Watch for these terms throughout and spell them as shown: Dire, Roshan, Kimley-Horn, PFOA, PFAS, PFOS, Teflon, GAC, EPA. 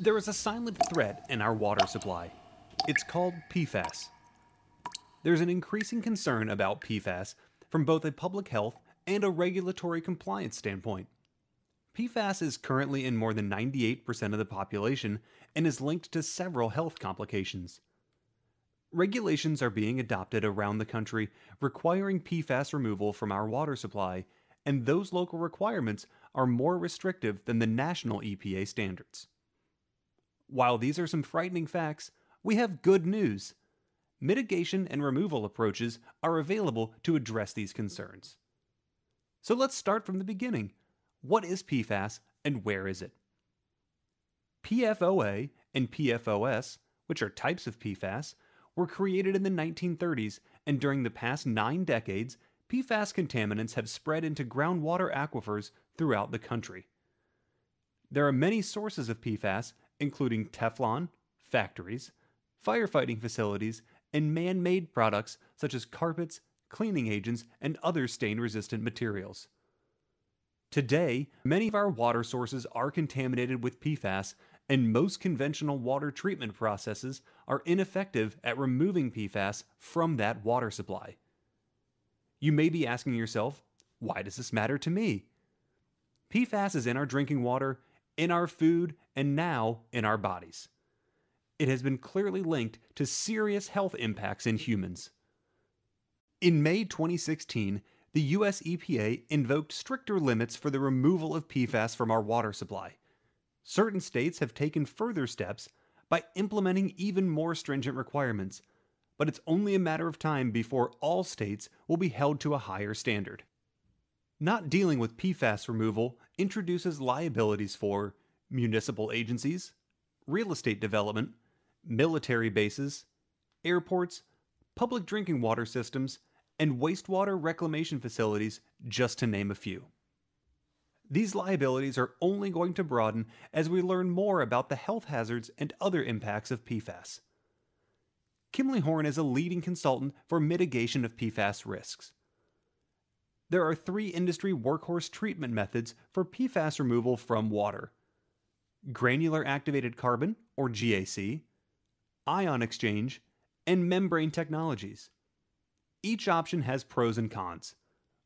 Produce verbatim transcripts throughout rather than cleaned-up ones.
There is a silent threat in our water supply. It's called P FAS. There's an increasing concern about P FAS from both a public health and a regulatory compliance standpoint. P FAS is currently in more than ninety-eight percent of the population and is linked to several health complications. Regulations are being adopted around the country requiring P FAS removal from our water supply, and those local requirements are more restrictive than the national E P A standards. While these are some frightening facts, we have good news. Mitigation and removal approaches are available to address these concerns. So let's start from the beginning. What is P FAS and where is it? P F O A and P F O S, which are types of P FAS, were created in the nineteen thirties, and during the past nine decades, P FAS contaminants have spread into groundwater aquifers throughout the country. There are many sources of P FAS, including Teflon, factories, firefighting facilities, and man-made products such as carpets, cleaning agents, and other stain-resistant materials. Today, many of our water sources are contaminated with P FAS, and most conventional water treatment processes are ineffective at removing P FAS from that water supply. You may be asking yourself, why does this matter to me? P FAS is in our drinking water, in our food, and now in our bodies. It has been clearly linked to serious health impacts in humans. In May twenty sixteen, the U S E P A invoked stricter limits for the removal of P FAS from our water supply. Certain states have taken further steps by implementing even more stringent requirements, but it's only a matter of time before all states will be held to a higher standard. Not dealing with P FAS removal introduces liabilities for municipal agencies, real estate development, military bases, airports, public drinking water systems, and wastewater reclamation facilities, just to name a few. These liabilities are only going to broaden as we learn more about the health hazards and other impacts of P FAS. Kimley-Horn is a leading consultant for mitigation of P FAS risks. There are three industry workhorse treatment methods for P FAS removal from water: granular activated carbon, or G A C, ion exchange, and membrane technologies. Each option has pros and cons.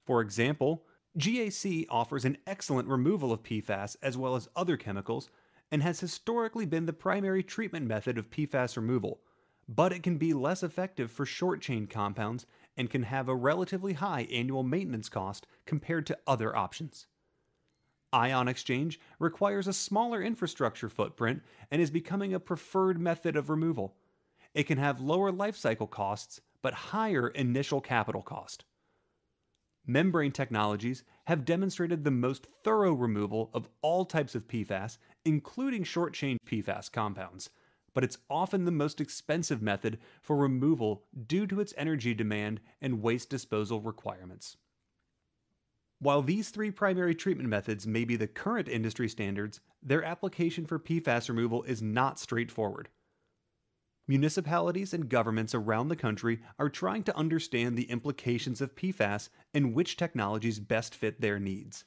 For example, G A C offers an excellent removal of P FAS as well as other chemicals and has historically been the primary treatment method of P FAS removal, but it can be less effective for short-chain compounds and can have a relatively high annual maintenance cost compared to other options. Ion exchange requires a smaller infrastructure footprint and is becoming a preferred method of removal. It can have lower lifecycle costs, but higher initial capital cost. Membrane technologies have demonstrated the most thorough removal of all types of P FAS, including short-chain P FAS compounds, but it's often the most expensive method for removal due to its energy demand and waste disposal requirements. While these three primary treatment methods may be the current industry standards, their application for P FAS removal is not straightforward. Municipalities and governments around the country are trying to understand the implications of P FAS and which technologies best fit their needs.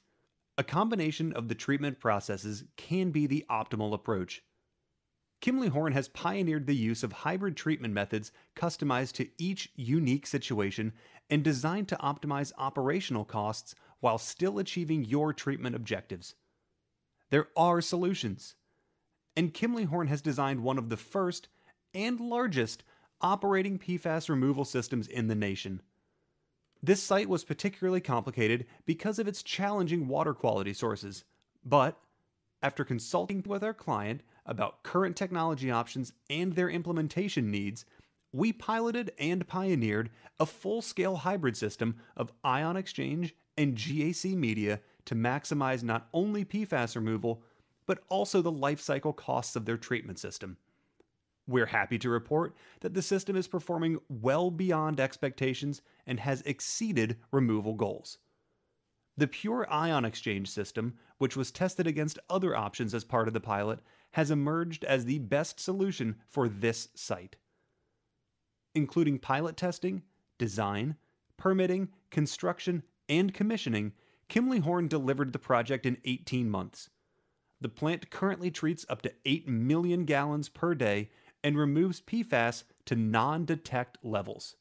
A combination of the treatment processes can be the optimal approach. Kimley-Horn has pioneered the use of hybrid treatment methods customized to each unique situation and designed to optimize operational costs while still achieving your treatment objectives. There are solutions, and Kimley-Horn has designed one of the first and largest operating P FAS removal systems in the nation. This site was particularly complicated because of its challenging water quality sources, but after consulting with our client about current technology options and their implementation needs, we piloted and pioneered a full-scale hybrid system of ion exchange and G A C media to maximize not only P FAS removal, but also the life cycle costs of their treatment system. We're happy to report that the system is performing well beyond expectations and has exceeded removal goals. The pure ion exchange system, which was tested against other options as part of the pilot, has emerged as the best solution for this site. Including pilot testing, design, permitting, construction, and commissioning, Kimley-Horn delivered the project in eighteen months. the plant currently treats up to eight million gallons per day and removes P FAS to non-detect levels.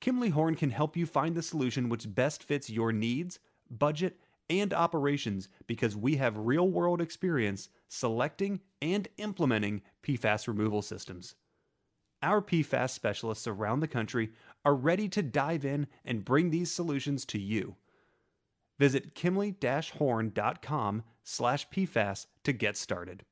Kimley-Horn can help you find the solution which best fits your needs, budget, and operations because we have real-world experience selecting and implementing P FAS removal systems. Our P FAS specialists around the country are ready to dive in and bring these solutions to you. Visit Kimley dash horn dot com slash P FAS to get started.